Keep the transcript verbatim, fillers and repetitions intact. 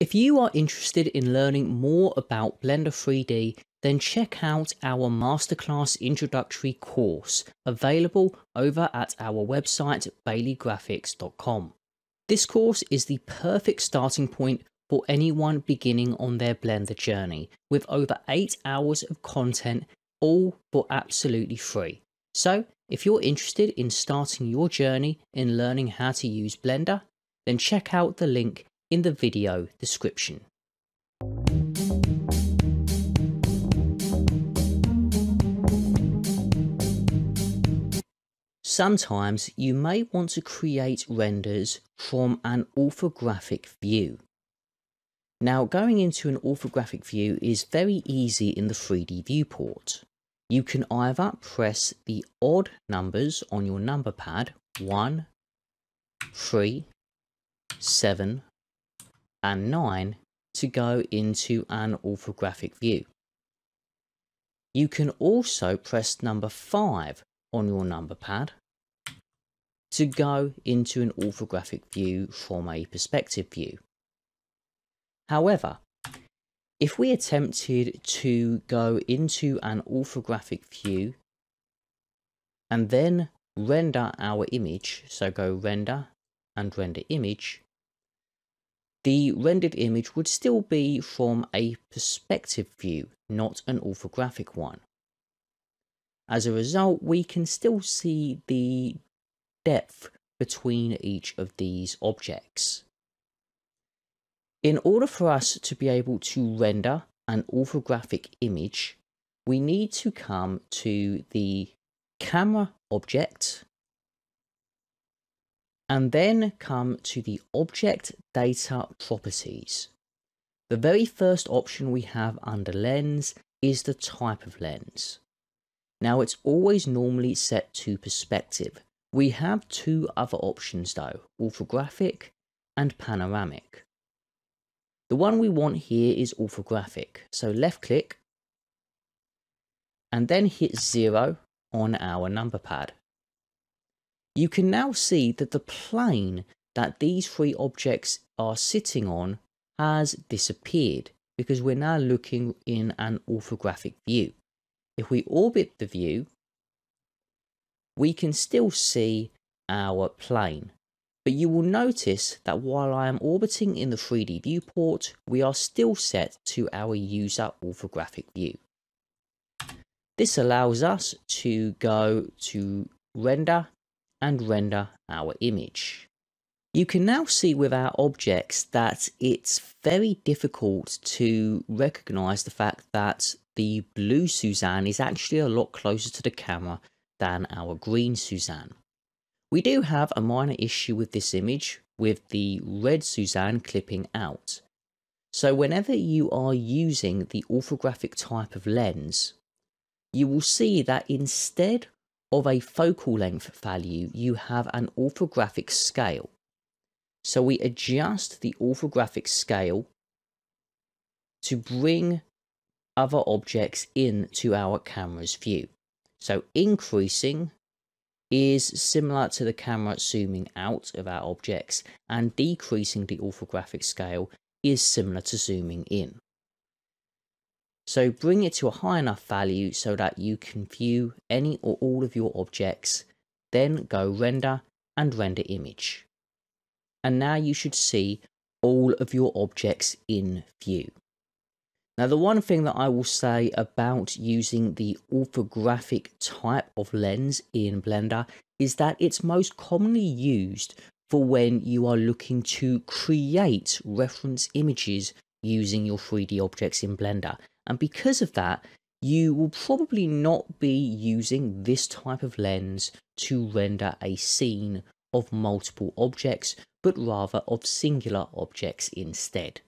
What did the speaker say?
If you are interested in learning more about Blender three D, then check out our Masterclass Introductory course, available over at our website bailey graphics dot com. This course is the perfect starting point for anyone beginning on their Blender journey, with over eight hours of content, all for absolutely free. So if you're interested in starting your journey in learning how to use Blender, then check out the link in the video description. Sometimes you may want to create renders from an orthographic view. Now, going into an orthographic view is very easy in the three D viewport. You can either press the odd numbers on your number pad, one, three, seven, and nine, to go into an orthographic view. You can also press number five on your number pad to go into an orthographic view from a perspective view. However, if we attempted to go into an orthographic view and then render our image, so go render and render image, the rendered image would still be from a perspective view, not an orthographic one. As a result, we can still see the depth between each of these objects. In order for us to be able to render an orthographic image, we need to come to the camera object and then come to the object data properties. The very first option we have under lens is the type of lens. Now, it's always normally set to perspective. We have two other options though, orthographic and panoramic. The one we want here is orthographic, so left click and then hit zero on our number pad. You can now see that the plane that these three objects are sitting on has disappeared because we're now looking in an orthographic view. If we orbit the view, we can still see our plane. But you will notice that while I am orbiting in the three D viewport, we are still set to our user orthographic view. This allows us to go to render and render our image. You can now see with our objects that it's very difficult to recognize the fact that the blue Suzanne is actually a lot closer to the camera than our green Suzanne. We do have a minor issue with this image, with the red Suzanne clipping out. So whenever you are using the orthographic type of lens, you will see that instead of a focal length value, you have an orthographic scale. So we adjust the orthographic scale to bring other objects into our camera's view. So increasing is similar to the camera zooming out of our objects, and decreasing the orthographic scale is similar to zooming in. So bring it to a high enough value so that you can view any or all of your objects, then go render and render image. And now you should see all of your objects in view. Now, the one thing that I will say about using the orthographic type of lens in Blender is that it's most commonly used for when you are looking to create reference images using your three D objects in Blender. And because of that, you will probably not be using this type of lens to render a scene of multiple objects, but rather of singular objects instead.